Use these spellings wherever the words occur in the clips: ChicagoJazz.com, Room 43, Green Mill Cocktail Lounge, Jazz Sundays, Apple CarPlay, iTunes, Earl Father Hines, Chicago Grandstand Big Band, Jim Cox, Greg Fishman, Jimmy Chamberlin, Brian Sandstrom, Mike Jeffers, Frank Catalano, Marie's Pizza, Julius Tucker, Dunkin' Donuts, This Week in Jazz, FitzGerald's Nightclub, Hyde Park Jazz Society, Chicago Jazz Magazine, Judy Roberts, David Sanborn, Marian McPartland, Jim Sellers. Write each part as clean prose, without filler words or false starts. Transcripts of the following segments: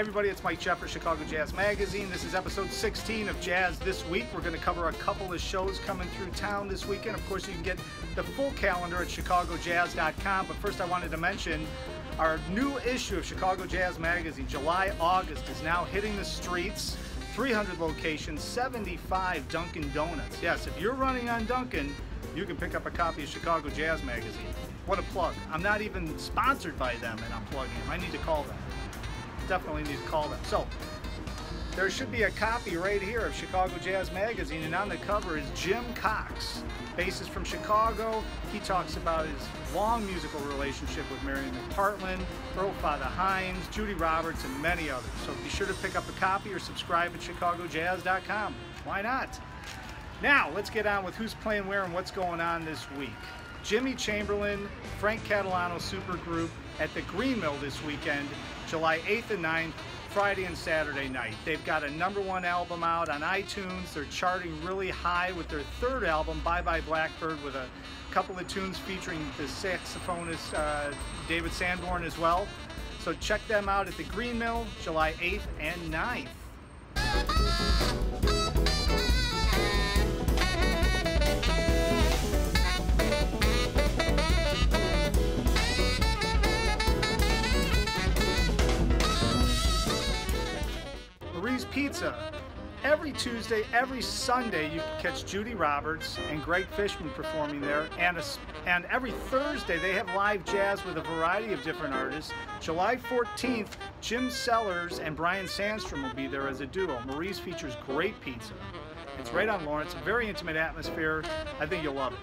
everybody, it's Mike Jeffers, Chicago Jazz Magazine. This is episode 16 of Jazz This Week. We're going to cover a couple of shows coming through town this weekend. Of course, you can get the full calendar at ChicagoJazz.com, but first I wanted to mention our new issue of Chicago Jazz Magazine, July, August, is now hitting the streets. 300 locations, 75 Dunkin' Donuts. Yes, if you're running on Dunkin', you can pick up a copy of Chicago Jazz Magazine. What a plug. I'm not even sponsored by them and I'm plugging them. I need to call them. Definitely need to call them. So there should be a copy right here of Chicago Jazz Magazine, and on the cover is Jim Cox, bassist from Chicago. He talks about his long musical relationship with Marian McPartland, Earl Father Hines, Judy Roberts, and many others. So be sure to pick up a copy or subscribe at ChicagoJazz.com. Why not? Now let's get on with who's playing where and what's going on this week. Jimmy Chamberlin, Frank Catalano Supergroup at the Green Mill this weekend, July 8th and 9th, Friday and Saturday night. They've got a #1 album out on iTunes. They're charting really high with their third album, Bye Bye Blackbird, with a couple of tunes featuring the saxophonist David Sanborn as well. So check them out at the Green Mill, July 8th and 9th. Marie's Pizza. Every Tuesday, every Sunday, you can catch Judy Roberts and Greg Fishman performing there. And every Thursday, they have live jazz with a variety of different artists. July 14th, Jim Sellers and Brian Sandstrom will be there as a duo. Marie's features great pizza. It's right on Lawrence, very intimate atmosphere. I think you'll love it.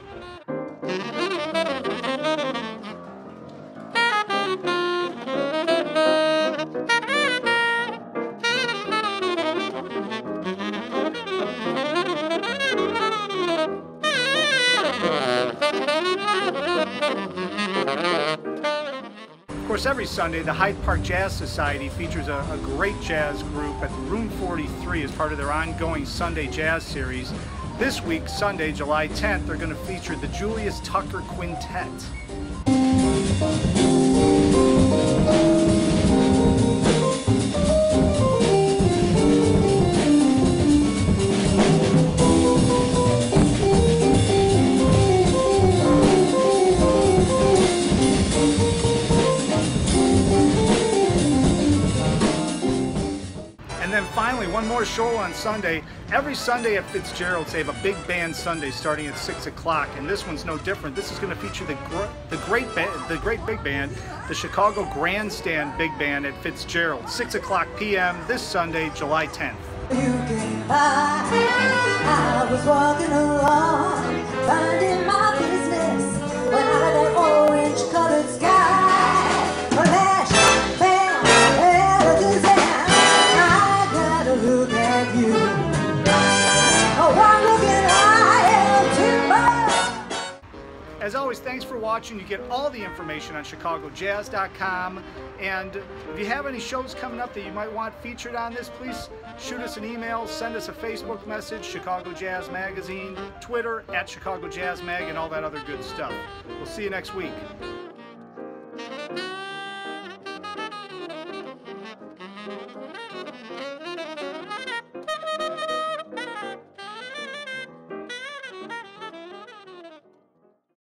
Of course, every Sunday, the Hyde Park Jazz Society features a great jazz group at Room 43 as part of their ongoing Sunday Jazz series. This week, Sunday, July 10th, they're going to feature the Julius Tucker Quintet. Finally, one more show on Sunday. Every Sunday at FitzGerald's, they have a big band Sunday starting at 6 o'clock, and this one's no different. This is going to feature the great big band, the Chicago Grandstand Big Band at FitzGerald, 6 p.m. this Sunday, July 10th. I was walking along, finding my business when I had an orange-colored sky. As always, thanks for watching. You get all the information on ChicagoJazz.com. And if you have any shows coming up that you might want featured on this, please shoot us an email, send us a Facebook message, Chicago Jazz Magazine, Twitter, @ChicagoJazzMag, and all that other good stuff. We'll see you next week.